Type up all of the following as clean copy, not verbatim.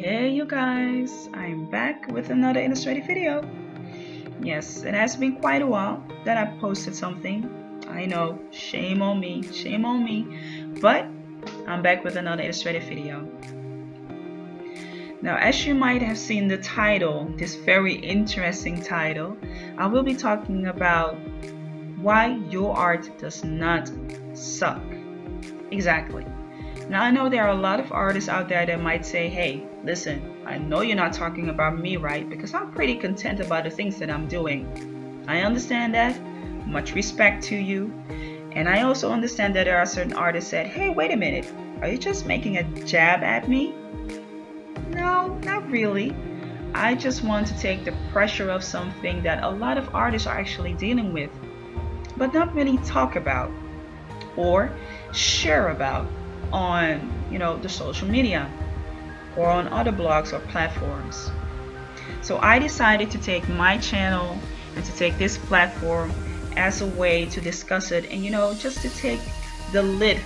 Hey you guys, I'm back with another illustrated video. Yes, it has been quite a while that I posted something. I know, shame on me, but I'm back with another illustrated video. Now, as you might have seen the title, this very interesting title, I will be talking about why your art does not suck. Exactly. Now, I know there are a lot of artists out there that might say, hey, listen, I know you're not talking about me, right? Because I'm pretty content about the things that I'm doing. I understand that. Much respect to you. And I also understand that there are certain artists that, hey, wait a minute. Are you just making a jab at me? No, not really. I just want to take the pressure of something that a lot of artists are actually dealing with, but not really talk about or share about on the social media or on other blogs or platforms. So I decided to take my channel and to take this platform as a way to discuss it, and just to take the lid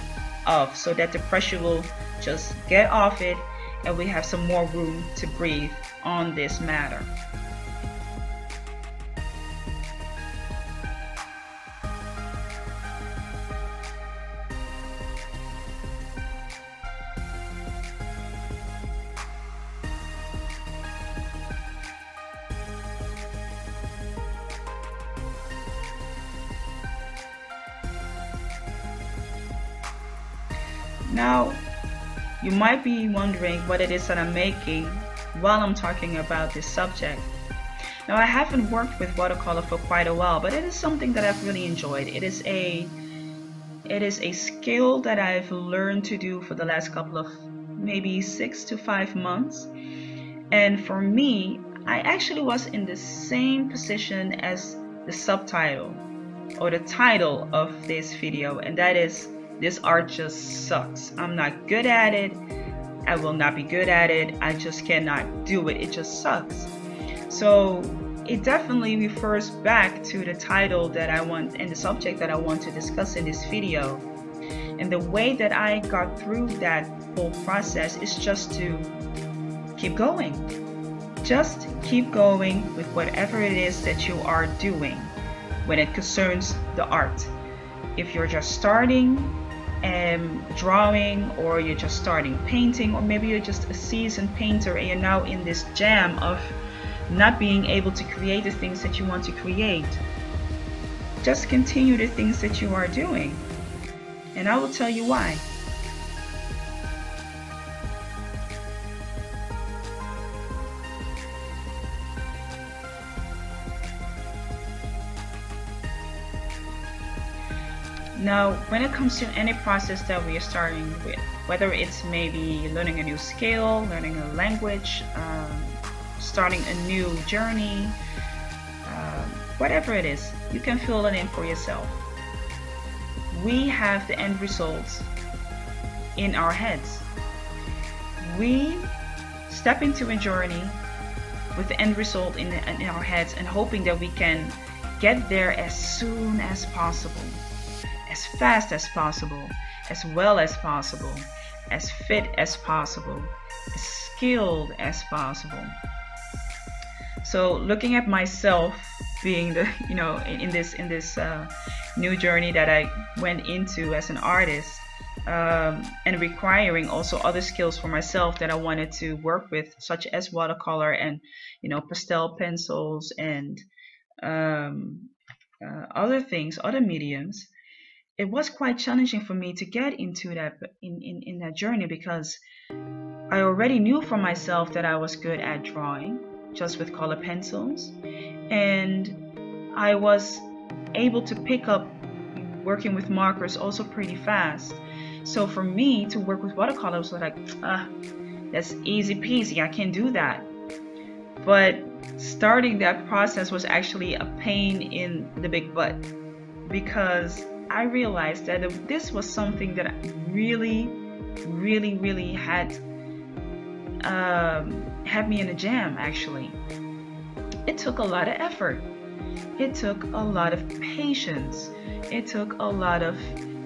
off so that the pressure will just get off it and we have some more room to breathe on this matter. Now, you might be wondering what it is that I'm making while I'm talking about this subject. Now, I haven't worked with watercolor for quite a while, but it is something that I've really enjoyed. It is a skill that I've learned to do for the last couple of maybe 6 to 5 months. And for me, I actually was in the same position as the subtitle or the title of this video, and that is, this art just sucks. I'm not good at it. I will not be good at it. I just cannot do it. It just sucks. So it definitely refers back to the title that I want and the subject that I want to discuss in this video. And the way that I got through that whole process is just to keep going. Just keep going with whatever it is that you are doing when it concerns the art. If you're just starting drawing, or you're just starting painting, or maybe you're just a seasoned painter and you're now in this jam of not being able to create the things that you want to create, just continue the things that you are doing, and I will tell you why. Now, when it comes to any process that we are starting with, whether it's maybe learning a new skill, learning a language, starting a new journey, whatever it is, you can fill it in for yourself. We have the end results in our heads. We step into a journey with the end result in our heads and hoping that we can get there as soon as possible, as fast as possible, as well as possible, as fit as possible, as skilled as possible. So looking at myself being the, in this new journey that I went into as an artist, and requiring also other skills for myself that I wanted to work with, such as watercolor and, pastel pencils and other things, other mediums. It was quite challenging for me to get into that in that journey, because I already knew for myself that I was good at drawing just with color pencils, and I was able to pick up working with markers also pretty fast. So for me to work with watercolor was like, that's easy peasy, I can do that. But starting that process was actually a pain in the big butt, because I realized that this was something that I really had me in a jam. Actually, it took a lot of effort, it took a lot of patience, it took a lot of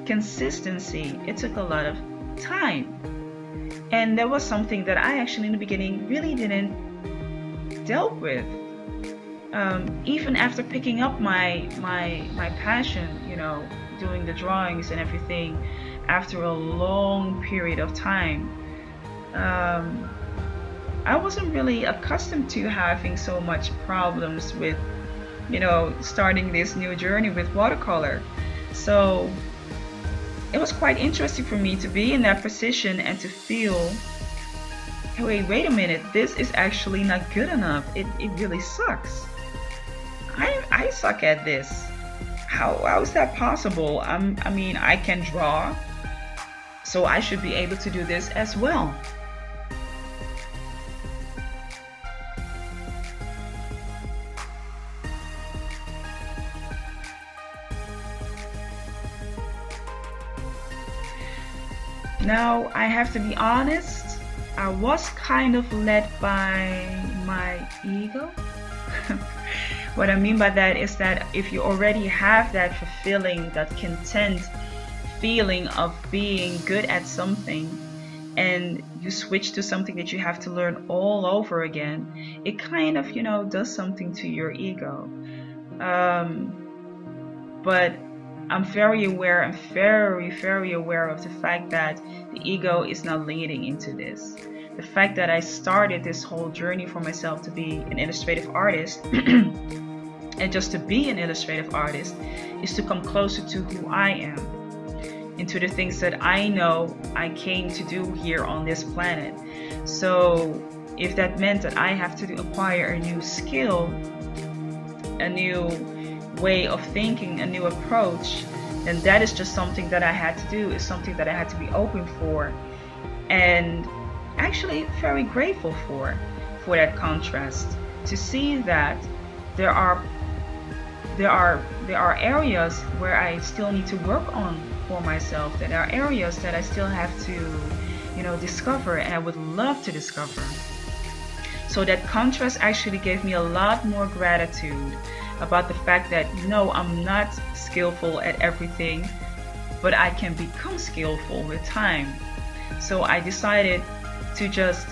consistency, it took a lot of time, And there was something that I actually in the beginning really didn't deal with. Even after picking up my passion, you know, doing the drawings and everything, after a long period of time, I wasn't really accustomed to having so much problems with, you know, starting this new journey with watercolor. So it was quite interesting for me to be in that position and to feel, hey, wait a minute, this is actually not good enough. It really sucks. I suck at this. How is that possible? I mean, I can draw, so I should be able to do this as well. Now, I have to be honest, I was kind of led by my ego. What I mean by that is that if you already have that fulfilling, that content feeling of being good at something, and you switch to something that you have to learn all over again, it kind of, you know, does something to your ego. But I'm very aware, I'm very aware of the fact that the ego is not leading into this. The fact that I started this whole journey for myself to be an illustrative artist and just to be an illustrative artist is to come closer to who I am and to the things that I know I came to do here on this planet. So if that meant that I have to acquire a new skill, a new way of thinking, a new approach, then that is just something that I had to do. It's something that I had to be open for, and actually very grateful for that contrast, to see that there are areas where I still need to work on for myself. There are areas that I still have to, you know, discover, and I would love to discover. So that contrast actually gave me a lot more gratitude about the fact that, no, I'm not skillful at everything, but I can become skillful with time. So I decided to just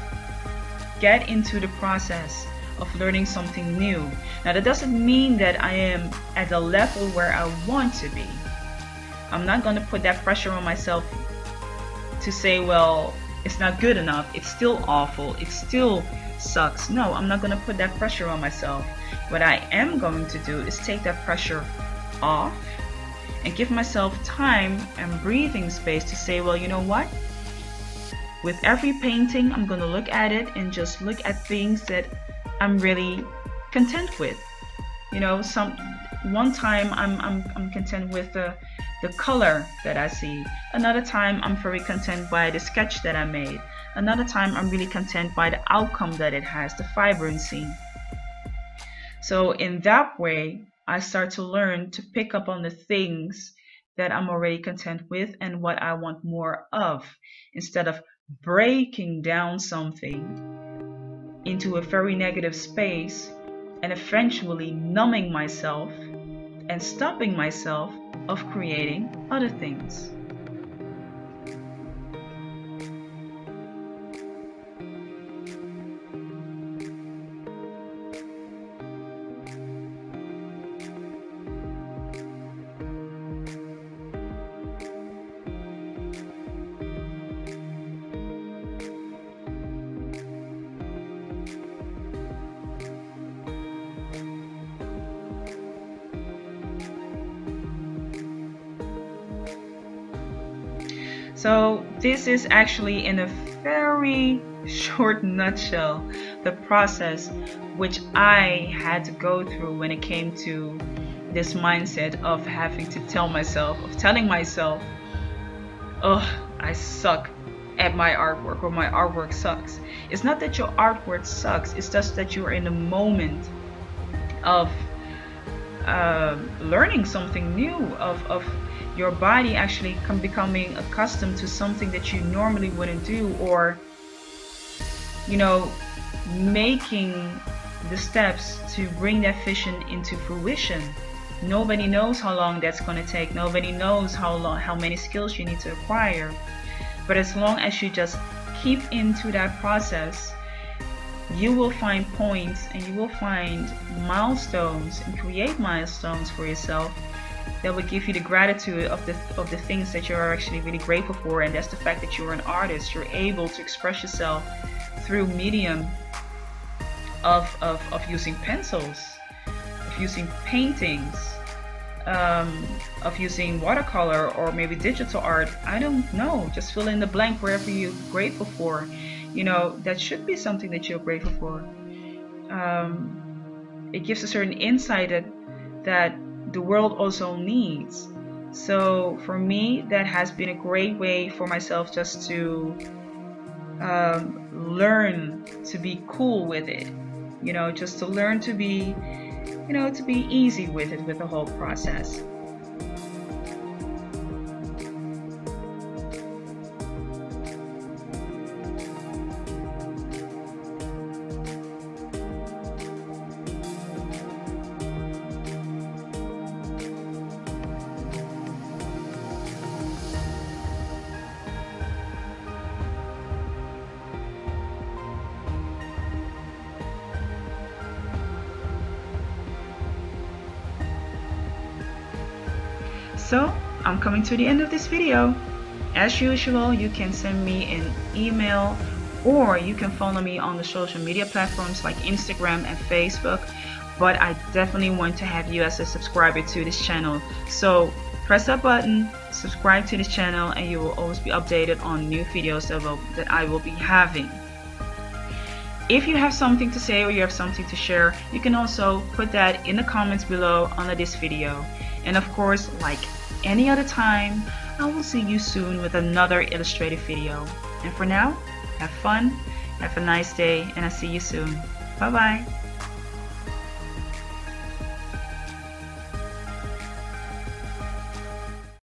get into the process of learning something new. Now, that doesn't mean that I am at the level where I want to be. I'm not going to put that pressure on myself to say, well, it's not good enough, it's still awful, it still sucks. No, I'm not going to put that pressure on myself. What I am going to do is take that pressure off and give myself time and breathing space to say, well, you know what? With every painting, I'm going to look at it and just look at things that I'm really content with. You know, one time I'm content with the color that I see. Another time, I'm very content by the sketch that I made. Another time, I'm really content by the outcome that it has, the vibrancy. So in that way, I start to learn to pick up on the things that I'm already content with and what I want more of, instead of breaking down something into a very negative space and eventually numbing myself and stopping myself of creating other things. So this is actually, in a very short nutshell, the process which I had to go through when it came to this mindset of having to tell myself, of telling myself, oh, I suck at my artwork, or my artwork sucks. It's not that your artwork sucks, it's just that you're in the moment of learning something new, of your body actually becoming accustomed to something that you normally wouldn't do, or, you know, making the steps to bring that vision into fruition. Nobody knows how long that's going to take. Nobody knows how many skills you need to acquire. But as long as you just keep into that process, you will find points and you will find milestones and create milestones for yourself that will give you the gratitude of the things that you're actually really grateful for. And that's the fact that you're an artist, you're able to express yourself through medium of using pencils, of using paintings, of using watercolor or maybe digital art. I don't know, just fill in the blank wherever you're grateful for. You know, that should be something that you're grateful for. It gives a certain insight that the world also needs. So for me, that has been a great way for myself just to learn to be cool with it, you know, just to learn to be, you know, to be easy with it, with the whole process. So, I'm coming to the end of this video. As usual, you can send me an email or you can follow me on the social media platforms like Instagram and Facebook. But I definitely want to have you as a subscriber to this channel. So, press that button, subscribe to this channel, and you will always be updated on new videos that I will be having. If you have something to say or you have something to share, you can also put that in the comments below under this video. And of course, like any other time, I will see you soon with another illustrative video. And for now, have fun, have a nice day, and I'll see you soon. Bye bye.